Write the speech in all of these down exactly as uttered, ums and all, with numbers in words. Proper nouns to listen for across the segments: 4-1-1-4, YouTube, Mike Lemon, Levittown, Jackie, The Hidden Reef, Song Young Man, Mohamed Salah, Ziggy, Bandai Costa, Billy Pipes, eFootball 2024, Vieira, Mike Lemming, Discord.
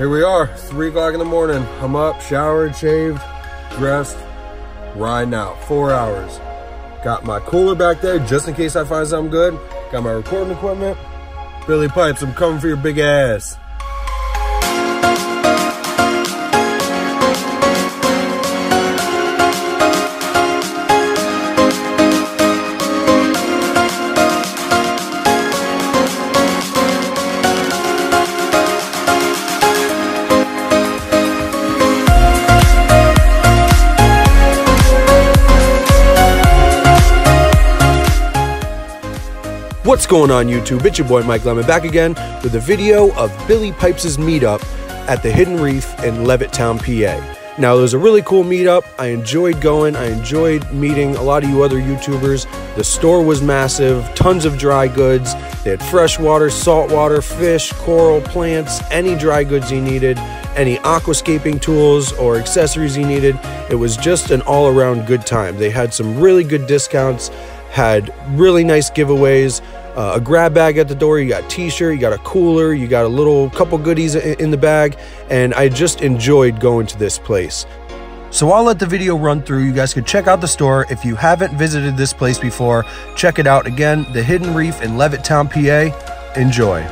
Here we are, three o'clock in the morning. I'm up, showered, shaved, dressed, riding out, four hours. Got my cooler back there, just in case I find something good. Got my recording equipment. Billy Pipes, I'm coming for your big ass. What's going on YouTube? It's your boy Mike Lemon back again with a video of Billy Pipes' meetup at the Hidden Reef in Levittown, P A. Now it was a really cool meetup. I enjoyed going, I enjoyed meeting a lot of you other YouTubers. The store was massive, tons of dry goods. They had fresh water, salt water, fish, coral, plants, any dry goods you needed, any aquascaping tools or accessories you needed. It was just an all-around good time. They had some really good discounts, had really nice giveaways. Uh, a grab bag at the door, you got a t-shirt, you got a cooler, you got a little couple goodies in the bag, and I just enjoyed going to this place. So I'll let the video run through. You guys could check out the store. If you haven't visited this place before, check it out. Again, The Hidden Reef in Levittown, P A. Enjoy.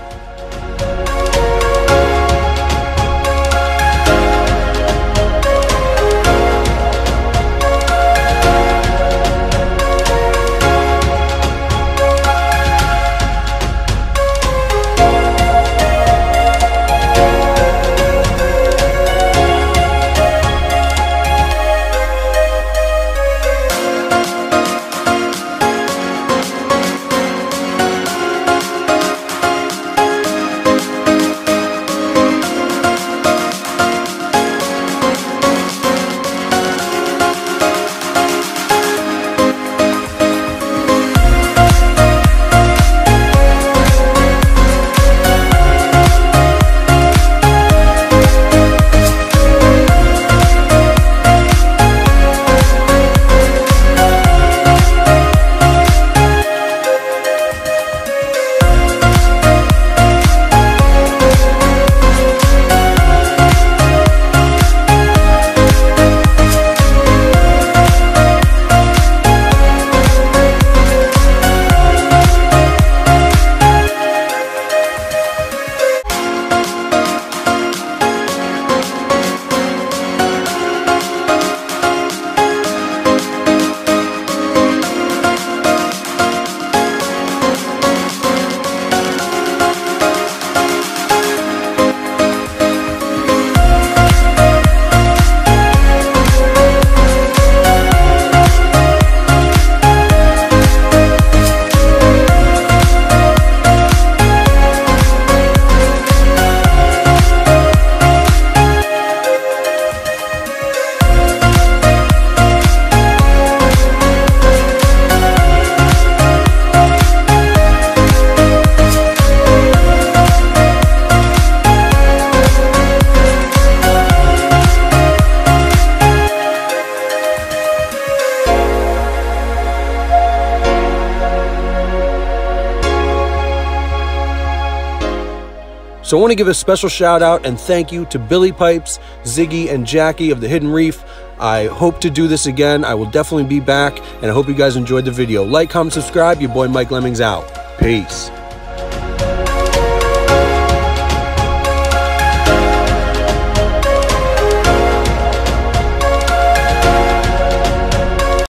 So I want to give a special shout out and thank you to Billy Pipes, Ziggy, and Jackie of The Hidden Reef. I hope to do this again. I will definitely be back, and I hope you guys enjoyed the video. Like, comment, subscribe. Your boy Mike Lemmings out. Peace.